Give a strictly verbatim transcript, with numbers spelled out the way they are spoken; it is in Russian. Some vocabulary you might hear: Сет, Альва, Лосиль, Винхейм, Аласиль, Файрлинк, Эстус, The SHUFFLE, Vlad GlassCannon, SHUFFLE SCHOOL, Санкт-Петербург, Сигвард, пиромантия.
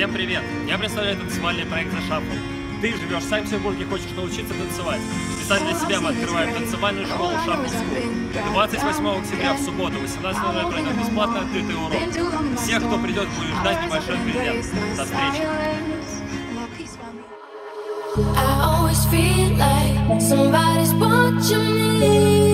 Всем привет! Я представляю танцевальный проект «The Shuffle». Ты живешь в Санкт-Петербурге и хочешь научиться танцевать? Специально для себя мы открываем танцевальную школу «Shuffle School». двадцать восьмого октября, в субботу, восемнадцать ноль ноль, пройдет бесплатный открытый урок. Всех, кто придет, будет ждать небольшой презент. До встречи!